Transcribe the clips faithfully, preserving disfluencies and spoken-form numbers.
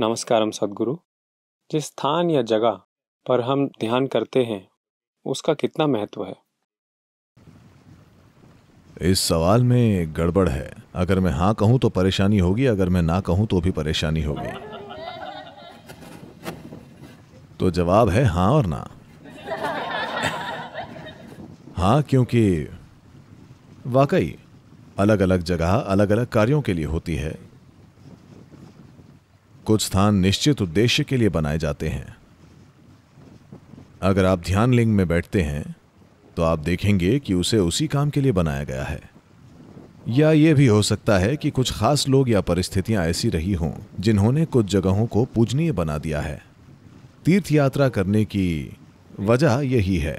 नमस्कारम सद्गुरु। जिस स्थान या जगह पर हम ध्यान करते हैं उसका कितना महत्व है? इस सवाल में गड़बड़ है। अगर मैं हाँ कहूँ तो परेशानी होगी, अगर मैं ना कहूँ तो भी परेशानी होगी। तो जवाब है हाँ और ना। हाँ, क्योंकि वाकई अलग अलग जगह अलग अलग कार्यों के लिए होती है। कुछ स्थान निश्चित उद्देश्य के लिए बनाए जाते हैं। अगर आप ध्यान लिंग में बैठते हैं तो आप देखेंगे कि उसे उसी काम के लिए बनाया गया है। या यह भी हो सकता है कि कुछ खास लोग या परिस्थितियां ऐसी रही हों जिन्होंने कुछ जगहों को पूजनीय बना दिया है। तीर्थ यात्रा करने की वजह यही है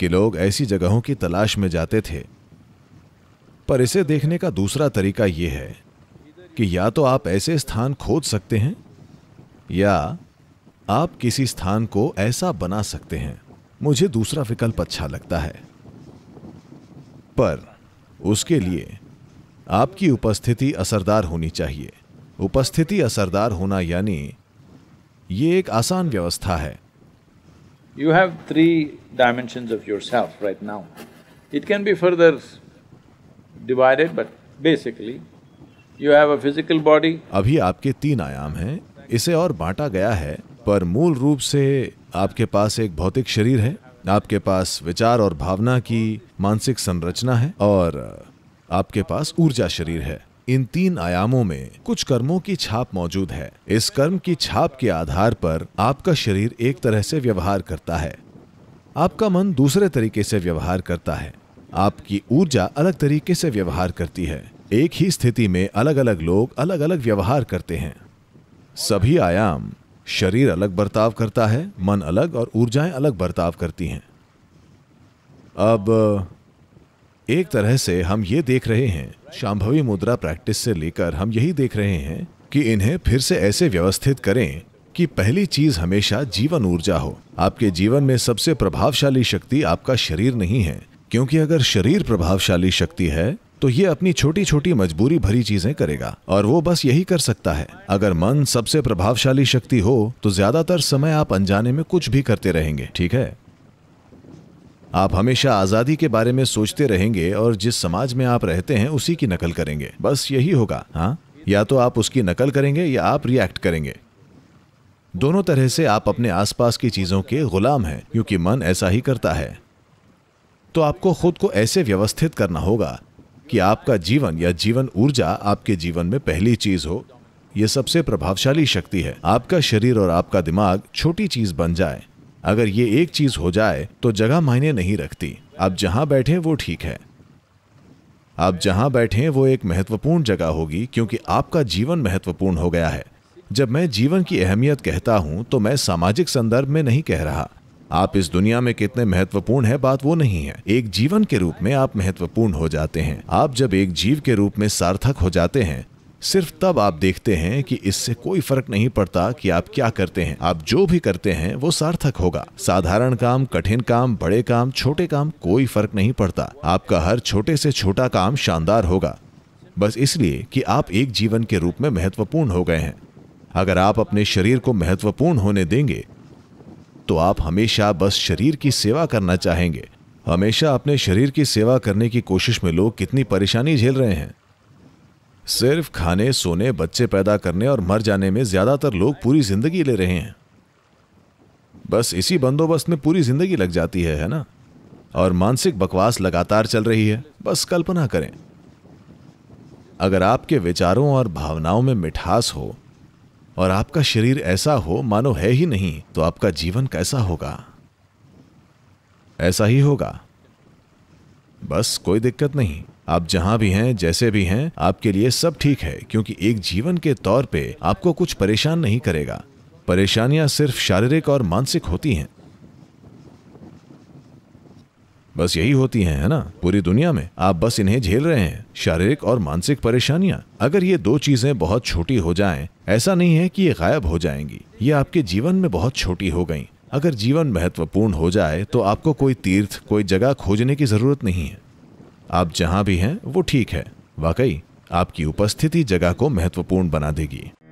कि लोग ऐसी जगहों की तलाश में जाते थे। पर इसे देखने का दूसरा तरीका यह है कि या तो आप ऐसे स्थान खोज सकते हैं या आप किसी स्थान को ऐसा बना सकते हैं। मुझे दूसरा विकल्प अच्छा लगता है, पर उसके लिए आपकी उपस्थिति असरदार होनी चाहिए। उपस्थिति असरदार होना यानी ये एक आसान व्यवस्था है। You have three dimensions of yourself right now. It can be further divided, but basically you have a physical body. अभी आपके तीन आयाम हैं, इसे और बांटा गया है, पर मूल रूप से आपके पास एक भौतिक शरीर है, आपके पास विचार और भावना की मानसिक संरचना है और आपके पास ऊर्जा शरीर है। इन तीन आयामों में कुछ कर्मों की छाप मौजूद है। इस कर्म की छाप के आधार पर आपका शरीर एक तरह से व्यवहार करता है, आपका मन दूसरे तरीके से व्यवहार करता है, आपकी ऊर्जा अलग तरीके से व्यवहार करती है। एक ही स्थिति में अलग अलग लोग अलग अलग व्यवहार करते हैं। सभी आयाम, शरीर अलग बर्ताव करता है, मन अलग और ऊर्जाएं अलग बर्ताव करती हैं। अब एक तरह से हम ये देख रहे हैं, शांभवी मुद्रा प्रैक्टिस से लेकर हम यही देख रहे हैं कि इन्हें फिर से ऐसे व्यवस्थित करें कि पहली चीज हमेशा जीवन ऊर्जा हो। आपके जीवन में सबसे प्रभावशाली शक्ति आपका शरीर नहीं है, क्योंकि अगर शरीर प्रभावशाली शक्ति है तो ये अपनी छोटी छोटी मजबूरी भरी चीजें करेगा और वो बस यही कर सकता है। अगर मन सबसे प्रभावशाली शक्ति हो तो ज्यादातर समय आप अनजाने में कुछ भी करते रहेंगे। ठीक है, आप हमेशा आजादी के बारे में सोचते रहेंगे और जिस समाज में आप रहते हैं उसी की नकल करेंगे। बस यही होगा। हाँ, या तो आप उसकी नकल करेंगे या आप रिएक्ट करेंगे। दोनों तरह से आप अपने आसपास की चीजों के गुलाम हैं, क्योंकि मन ऐसा ही करता है। तो आपको खुद को ऐसे व्यवस्थित करना होगा कि आपका जीवन या जीवन ऊर्जा आपके जीवन में पहली चीज हो। यह सबसे प्रभावशाली शक्ति है। आपका शरीर और आपका दिमाग छोटी चीज बन जाए। अगर ये एक चीज हो जाए तो जगह मायने नहीं रखती। आप जहां बैठे वो ठीक है, आप जहां बैठे वो एक महत्वपूर्ण जगह होगी, क्योंकि आपका जीवन महत्वपूर्ण हो गया है। जब मैं जीवन की अहमियत कहता हूं तो मैं सामाजिक संदर्भ में नहीं कह रहा आप इस दुनिया में कितने महत्वपूर्ण है, बात वो नहीं है। एक जीवन के रूप में आप महत्वपूर्ण हो जाते हैं। आप जब एक जीव के रूप में सार्थक हो जाते हैं, सिर्फ तब आप देखते हैं कि इससे कोई फर्क नहीं पड़ता कि आप क्या करते हैं। आप जो भी करते हैं वो सार्थक होगा। साधारण काम, कठिन काम, बड़े काम, छोटे काम, कोई फर्क नहीं पड़ता। आपका हर छोटे से छोटा काम शानदार होगा, बस इसलिए कि आप एक जीवन के रूप में महत्वपूर्ण हो गए हैं। अगर आप अपने शरीर को महत्वपूर्ण होने देंगे तो आप हमेशा बस शरीर की सेवा करना चाहेंगे। हमेशा अपने शरीर की सेवा करने की कोशिश में लोग कितनी परेशानी झेल रहे हैं। सिर्फ खाने, सोने, बच्चे पैदा करने और मर जाने में ज्यादातर लोग पूरी जिंदगी ले रहे हैं। बस इसी बंदोबस्त में पूरी जिंदगी लग जाती है, है ना? और मानसिक बकवास लगातार चल रही है। बस कल्पना करें, अगर आपके विचारों और भावनाओं में मिठास हो और आपका शरीर ऐसा हो मानो है ही नहीं, तो आपका जीवन कैसा होगा? ऐसा ही होगा। बस कोई दिक्कत नहीं। आप जहां भी हैं, जैसे भी हैं, आपके लिए सब ठीक है, क्योंकि एक जीवन के तौर पे आपको कुछ परेशान नहीं करेगा। परेशानियां सिर्फ शारीरिक और मानसिक होती हैं। बस यही होती हैं, है ना? पूरी दुनिया में आप बस इन्हें झेल रहे हैं, शारीरिक और मानसिक परेशानियां। अगर ये दो चीजें बहुत छोटी हो जाएं, ऐसा नहीं है कि ये गायब हो जाएंगी, ये आपके जीवन में बहुत छोटी हो गई। अगर जीवन महत्वपूर्ण हो जाए तो आपको कोई तीर्थ, कोई जगह खोजने की जरूरत नहीं है। आप जहां भी हैं वो ठीक है। वाकई आपकी उपस्थिति जगह को महत्वपूर्ण बना देगी।